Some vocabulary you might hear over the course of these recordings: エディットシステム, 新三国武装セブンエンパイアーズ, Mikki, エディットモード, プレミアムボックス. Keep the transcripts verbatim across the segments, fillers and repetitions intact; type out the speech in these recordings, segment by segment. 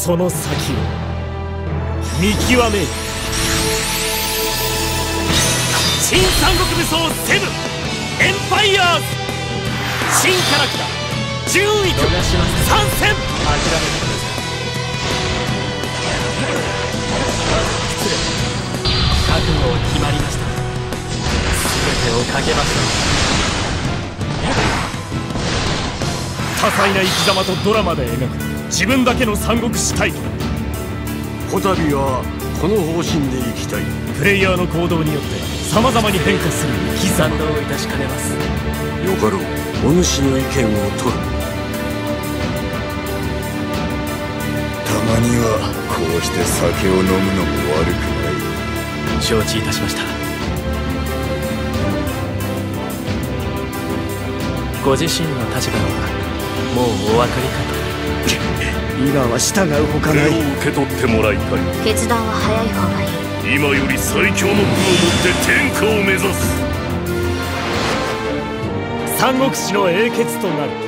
その先を見極めよ。新三国武装セブンエンパイアーズ新キャラクター順位と参戦。覚悟を決まりました。全てをかけました。多彩な生き様とドラマで描く自分だけの三国志大会。こたびはこの方針でいきたい。プレイヤーの行動によってさまざまに変化する生き様。賛同いたしかねます。よかろう。お主の意見を取る。たまにはこうして酒を飲むのも悪くない。承知いたしました。ご自身の立場はもうお分かりかと。今は従うほかない。これを受け取ってもらいたい。決断は早い方がいい。今より最強の武をもって天下を目指す。三国志の英傑となる。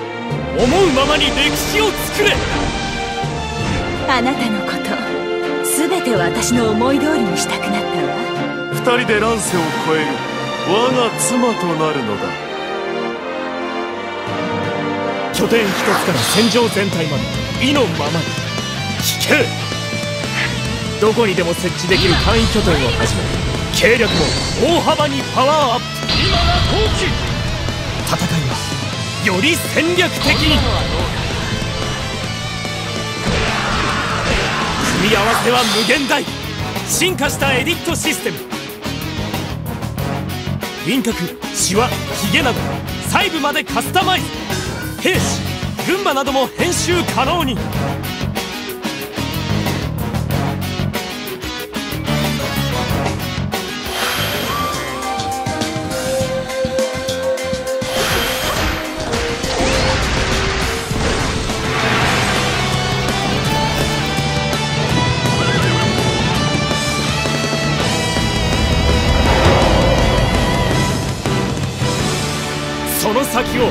思うままに歴史を作れ。あなたのこと全て私の思い通りにしたくなったわ。二人で乱世を超える我が妻となるのだ。拠点一つから戦場全体まで意のままに引け。どこにでも設置できる簡易拠点をはじめ計略も大幅にパワーアップ。今が好機。戦いはより戦略的に。組み合わせは無限大。進化したエディットシステム。輪郭、シワ、ヒゲなど細部までカスタマイズ。兵士、群馬なども編集可能に。その先を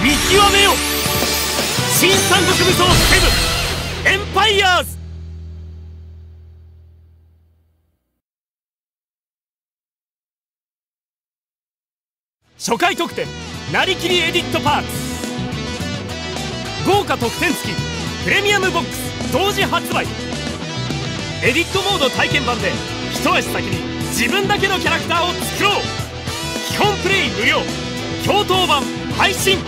見極めよ。新三国武装セブンエンパイアーズ。初回特典なりきりエディットパーツ。豪華特典付きプレミアムボックス同時発売。エディットモード体験版で一足先に自分だけのキャラクターを作ろう。基本プレイ無料。共闘版配信。